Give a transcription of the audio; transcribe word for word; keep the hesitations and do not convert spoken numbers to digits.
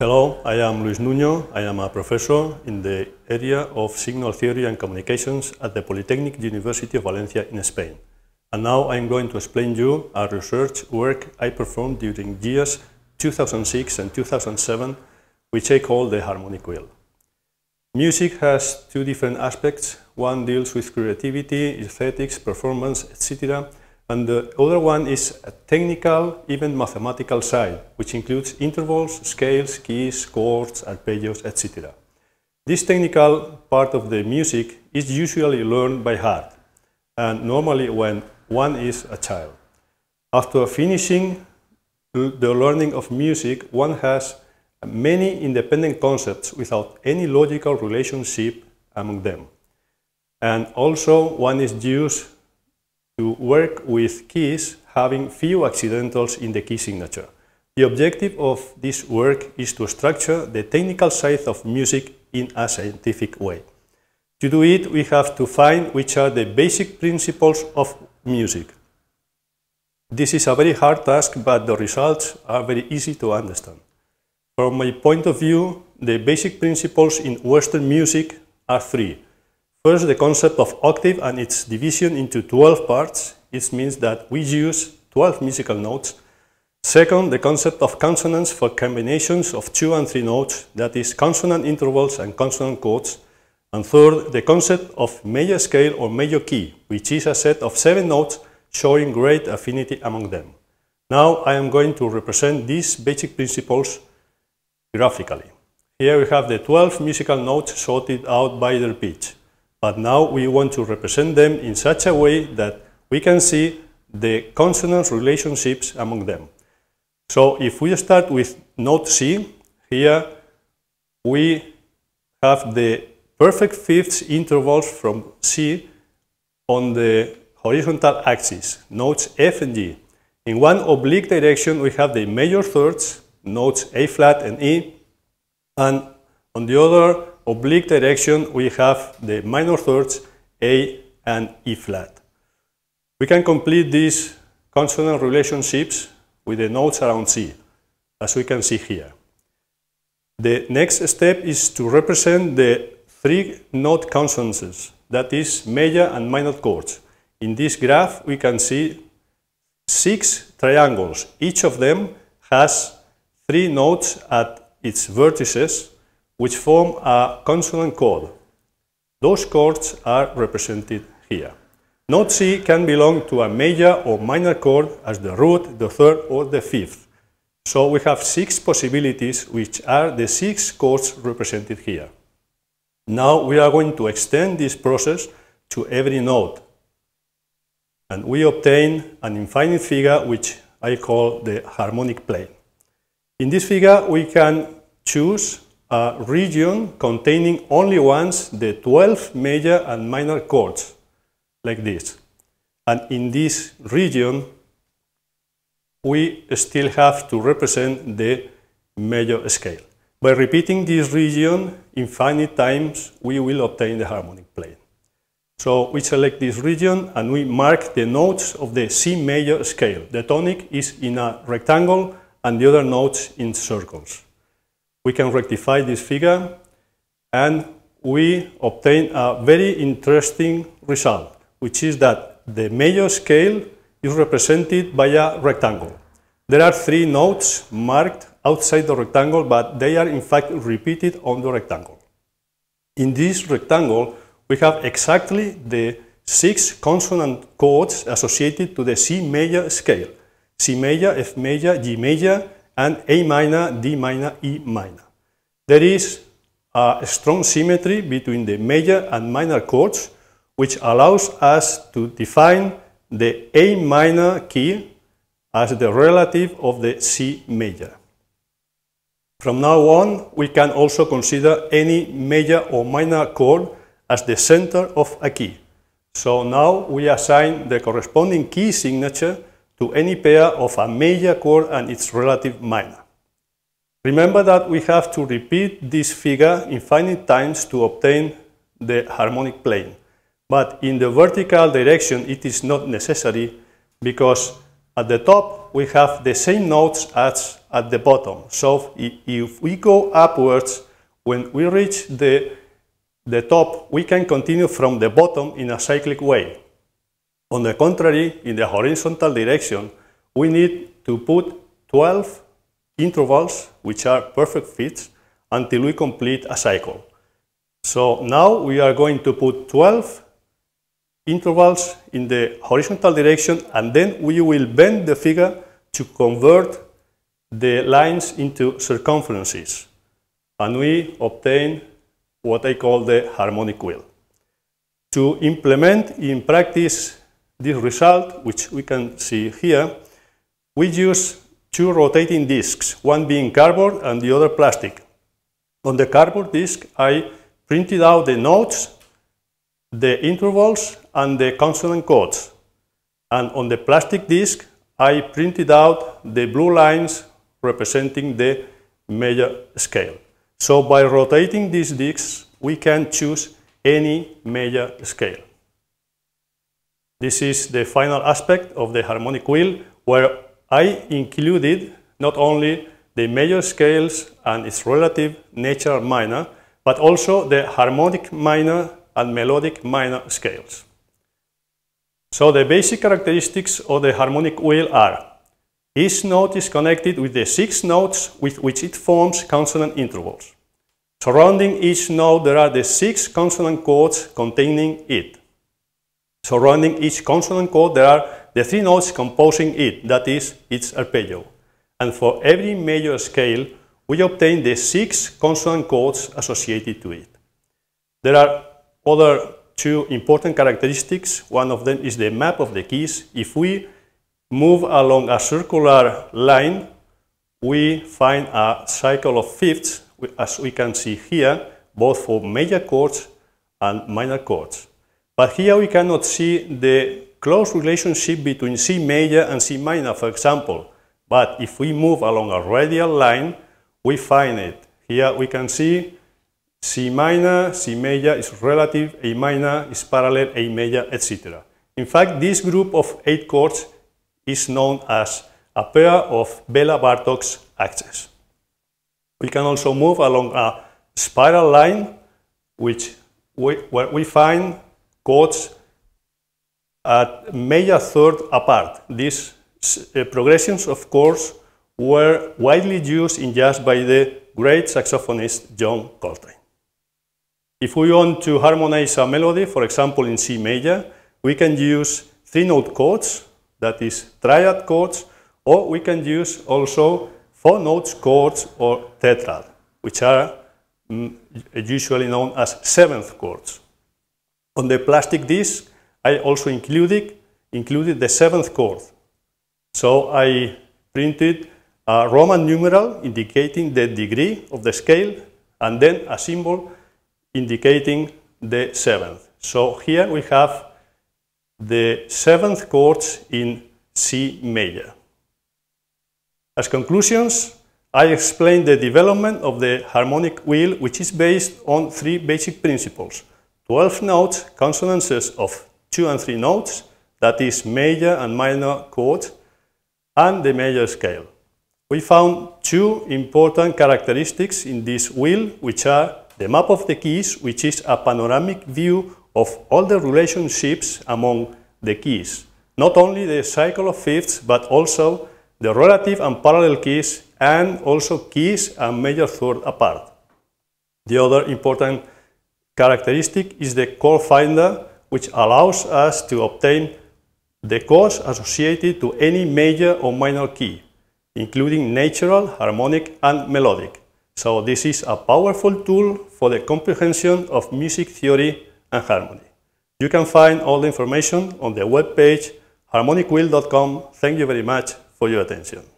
Hello, I am Luis Nuño. I am a professor in the area of Signal Theory and Communications at the Polytechnic University of Valencia in Spain. And now I am going to explain to you a research work I performed during years two thousand six and two thousand seven, which I call the harmonic wheel. Music has two different aspects. One deals with creativity, aesthetics, performance, et cetera. And the other one is a technical, even mathematical side, which includes intervals, scales, keys, chords, arpeggios, et cetera. This technical part of the music is usually learned by heart, and normally when one is a child. After finishing the learning of music, one has many independent concepts without any logical relationship among them. And also one is used to work with keys having few accidentals in the key signature. The objective of this work is to structure the technical side of music in a scientific way. To do it, we have to find which are the basic principles of music. This is a very hard task, but the results are very easy to understand. From my point of view, the basic principles in Western music are three. First, the concept of octave and its division into twelve parts. It means that we use twelve musical notes. Second, the concept of consonants for combinations of two and three notes, that is, consonant intervals and consonant chords. And third, the concept of major scale or major key, which is a set of seven notes showing great affinity among them. Now I am going to represent these basic principles graphically. Here we have the twelve musical notes sorted out by their pitch. But now we want to represent them in such a way that we can see the consonant relationships among them. So if we start with note C, here we have the perfect fifth intervals from C on the horizontal axis, notes F and G. In one oblique direction we have the major thirds, notes A flat and E, and on the other oblique direction we have the minor thirds A and E flat. We can complete these consonant relationships with the notes around C, as we can see here. The next step is to represent the three note consonances, that is, major and minor chords. In this graph we can see six triangles. Each of them has three notes at its vertices, which form a consonant chord. Those chords are represented here. Note C can belong to a major or minor chord as the root, the third, or the fifth. So we have six possibilities, which are the six chords represented here. Now we are going to extend this process to every note, and we obtain an infinite figure, which I call the harmonic plane. In this figure we can choose a region containing only once the twelve major and minor chords, like this. And in this region, we still have to represent the major scale. By repeating this region infinite times, we will obtain the harmonic plane. So we select this region and we mark the notes of the C major scale. The tonic is in a rectangle and the other notes in circles. We can rectify this figure and we obtain a very interesting result, which is that the major scale is represented by a rectangle. There are three notes marked outside the rectangle, but they are in fact repeated on the rectangle. In this rectangle, we have exactly the six consonant chords associated to the C major scale: C major, F major, G major, and A minor, D minor, E minor. There is a strong symmetry between the major and minor chords, which allows us to define the A minor key as the relative of the C major. From now on, we can also consider any major or minor chord as the center of a key. So now we assign the corresponding key signature to any pair of a major chord and its relative minor. Remember that we have to repeat this figure infinite times to obtain the harmonic plane, but in the vertical direction it is not necessary, because At the top, we have the same notes as at the bottom. So if we go upwards, when we reach the, the top, we can continue from the bottom in a cyclic way. On the contrary, in the horizontal direction, we need to put twelve intervals, which are perfect fits, until we complete a cycle. So now we are going to put twelve intervals in the horizontal direction, and then we will bend the figure to convert the lines into circumferences, and we obtain what I call the harmonic wheel. To implement in practice this result, which we can see here, we use two rotating discs, one being cardboard and the other plastic. On the cardboard disc, I printed out the notes, the intervals, and the consonant codes. And on the plastic disc, I printed out the blue lines representing the major scale. So by rotating these discs, we can choose any major scale. This is the final aspect of the harmonic wheel, where I included not only the major scales and its relative natural minor, but also the harmonic minor and melodic minor scales. So the basic characteristics of the harmonic wheel are: each note is connected with the six notes with which it forms consonant intervals. Surrounding each note there are the six consonant chords containing it. Surrounding each consonant chord there are the three notes composing it, that is, its arpeggio. And for every major scale we obtain the six consonant chords associated to it. There are other two important characteristics. One of them is the map of the keys. If we move along a circular line, we find a cycle of fifths, as we can see here, both for major chords and minor chords. But here we cannot see the close relationship between C major and C minor, for example. But if we move along a radial line, we find it. Here we can see C minor, C major is relative, A minor is parallel, A major, et cetera. In fact, this group of eight chords is known as a pair of Bela-Bartók's axes. We can also move along a spiral line, which we, where we find chords at major third apart. These uh, progressions, of course, were widely used in jazz by the great saxophonist John Coltrane. If we want to harmonize a melody, for example in C major, we can use three-note chords, that is triad chords, or we can use also four-note chords or tetrad, which are mm, usually known as seventh chords. On the plastic disc, I also included, included the seventh chord. So I printed a Roman numeral indicating the degree of the scale, and then a symbol indicating the seventh. So here we have the seventh chords in C major. As conclusions, I explained the development of the harmonic wheel, which is based on three basic principles: twelve notes, consonances of two and three notes, that is major and minor chords, and the major scale. We found two important characteristics in this wheel, which are the map of the keys, which is a panoramic view of all the relationships among the keys, not only the cycle of fifths, but also the relative and parallel keys, and also keys and major third apart. The other important characteristic is the chord finder, which allows us to obtain the chords associated to any major or minor key, including natural, harmonic, and melodic. So this is a powerful tool for the comprehension of music theory and harmony. You can find all the information on the webpage harmonic wheel dot com. Thank you very much for your attention.